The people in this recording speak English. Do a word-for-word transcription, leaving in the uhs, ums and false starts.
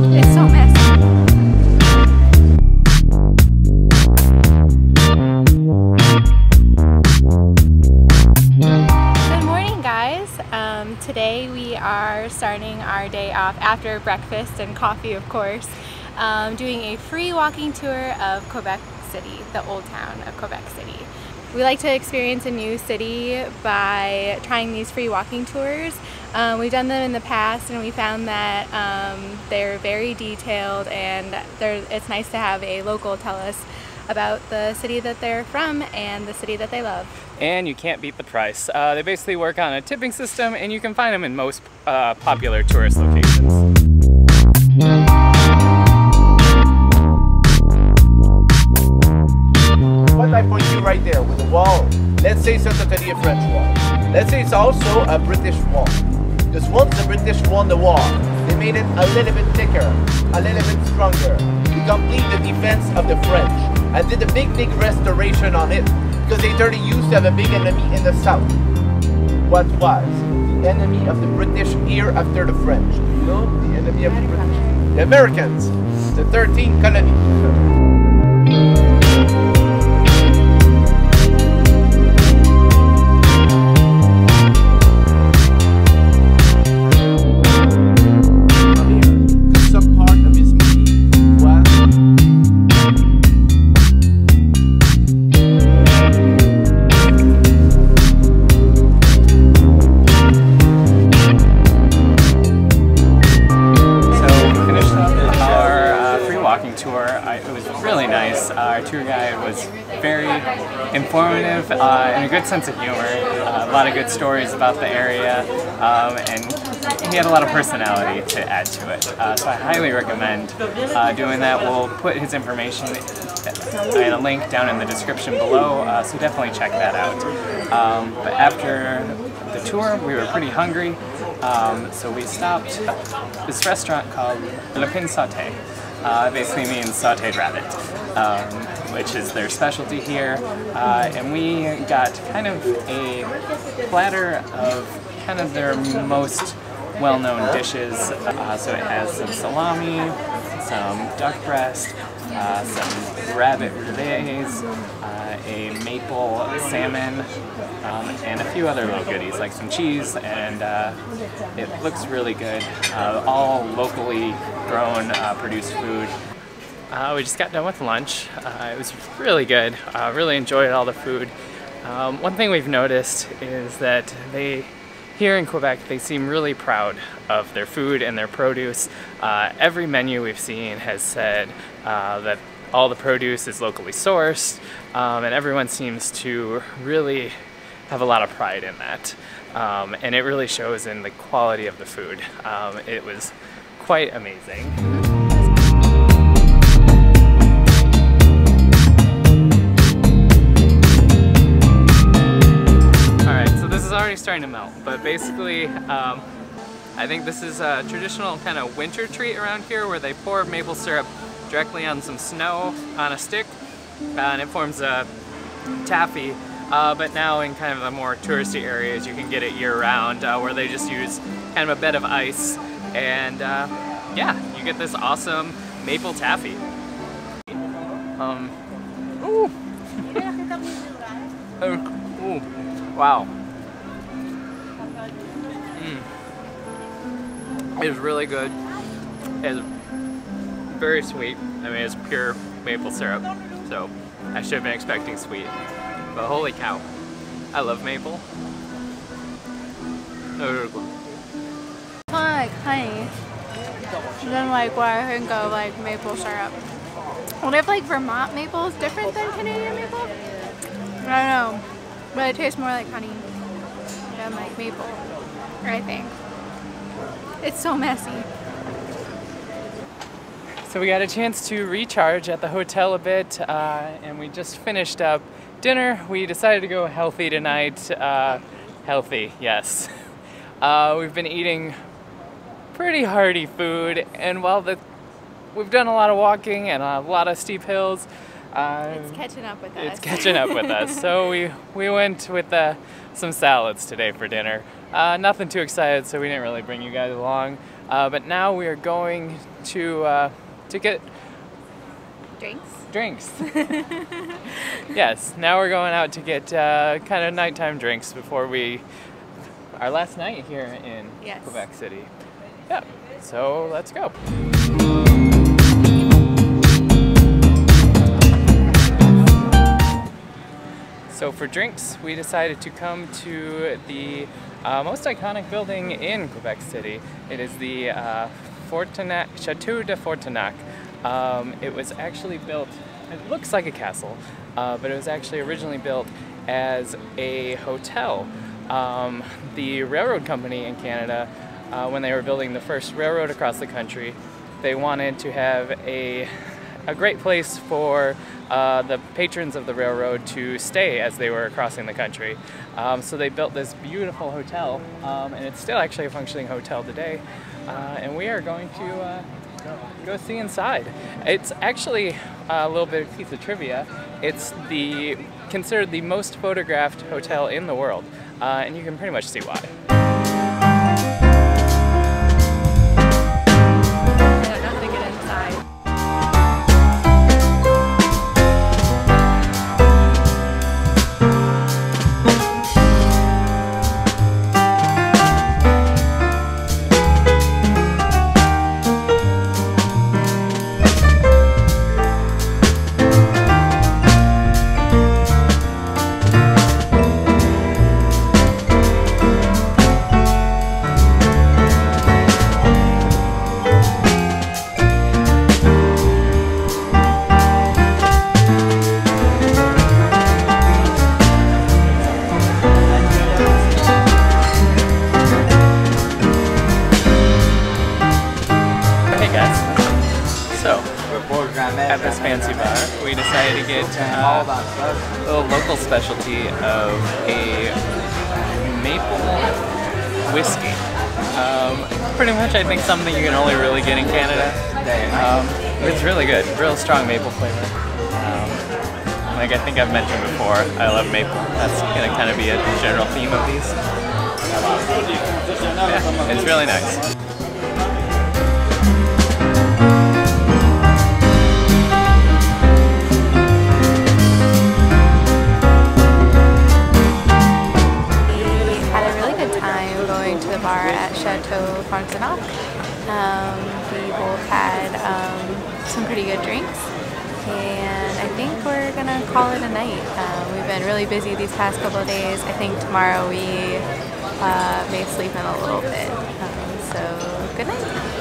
It's so messy. Today we are starting our day off after breakfast and coffee, of course, um, doing a free walking tour of Quebec City, the old town of Quebec City. We like to experience a new city by trying these free walking tours. Um, we've done them in the past and we found that um, they're very detailed, and it's nice to have a local tell us about the city that they're from and the city that they love. And you can't beat the price. Uh, they basically work on a tipping system, and you can find them in most uh, popular tourist locations. What I point you right there with a wall, let's say it's not totally a French wall. Let's say it's also a British wall. Because once the British won the war, they made it a little bit thicker, a little bit stronger, to complete the defense of the French. I did a big, big restoration on it because they already used to have a big enemy in the south. What was the enemy of the British here after the French? Do you know the enemy of the British? The Americans, the thirteen colonies. Our tour guide was very informative uh, and a good sense of humor, uh, a lot of good stories about the area, um, and he had a lot of personality to add to it. Uh, so I highly recommend uh, doing that. We'll put his information and a link down in the description below, uh, so definitely check that out. Um, but after the tour, we were pretty hungry, um, so we stopped at this restaurant called Lapin Saute. Uh, basically means sauteed rabbit, um, which is their specialty here. Uh, and we got kind of a platter of kind of their most well-known dishes. Uh, so it has some salami, some duck breast, uh, some rabbit rivets, uh, a maple salmon, um, and a few other little goodies like some cheese, and uh, it looks really good. Uh, all locally grown, uh, produced food. Uh, we just got done with lunch. Uh, it was really good. Uh, really enjoyed all the food. Um, one thing we've noticed is that they here in Quebec, they seem really proud of their food and their produce. Uh, every menu we've seen has said uh, that all the produce is locally sourced, um, and everyone seems to really have a lot of pride in that. Um, and it really shows in the quality of the food. Um, it was quite amazing. Starting to melt, but basically um, I think this is a traditional kind of winter treat around here where they pour maple syrup directly on some snow on a stick, uh, and it forms a taffy, uh, but now in kind of the more touristy areas you can get it year-round, uh, where they just use kind of a bed of ice, and uh, yeah, you get this awesome maple taffy. Um, ooh. Ooh. Wow. Mm. It's really good. It's very sweet. I mean, it's pure maple syrup, so I should have been expecting sweet. But holy cow, I love maple. Kind of like honey. Then like where I can go like maple syrup. What if like Vermont maple is different than Canadian maple? I don't know, but it tastes more like honey than like maple, I think. It's so messy. So we got a chance to recharge at the hotel a bit, uh, and we just finished up dinner. We decided to go healthy tonight. Uh, healthy, yes. Uh, we've been eating pretty hearty food, and while the, we've done a lot of walking and a lot of steep hills, Uh, it's catching up with us. It's catching up with us. So we we went with uh, some salads today for dinner. Uh, nothing too excited, so we didn't really bring you guys along. Uh, but now we are going to uh, to get drinks. Drinks. Yes. Now we're going out to get uh, kind of nighttime drinks before we our last night here in yes. Quebec City. Yeah. So let's go. So for drinks, we decided to come to the uh, most iconic building in Quebec City. It is the uh, Frontenac, Chateau de Frontenac. Um, it was actually built, it looks like a castle, uh, but it was actually originally built as a hotel. Um, the railroad company in Canada, uh, when they were building the first railroad across the country, they wanted to have a a great place for uh, the patrons of the railroad to stay as they were crossing the country. Um, so they built this beautiful hotel, um, and it's still actually a functioning hotel today. Uh, and we are going to uh, go see inside. It's actually a little bit of piece of trivia. It's the considered the most photographed hotel in the world, uh, and you can pretty much see why. At this fancy bar, we decided to get uh, a little local specialty of a maple whiskey. Um, pretty much, I think, something you can only really get in Canada. Um, it's really good, real strong maple flavor. Um, like I think I've mentioned before, I love maple. That's going to kind of be a general theme of these. Yeah, it's really nice. At Chateau Frontenac. Um, we both had um, some pretty good drinks, and I think we're gonna call it a night. Uh, we've been really busy these past couple of days. I think tomorrow we uh, may sleep in a little bit. Um, so, good night.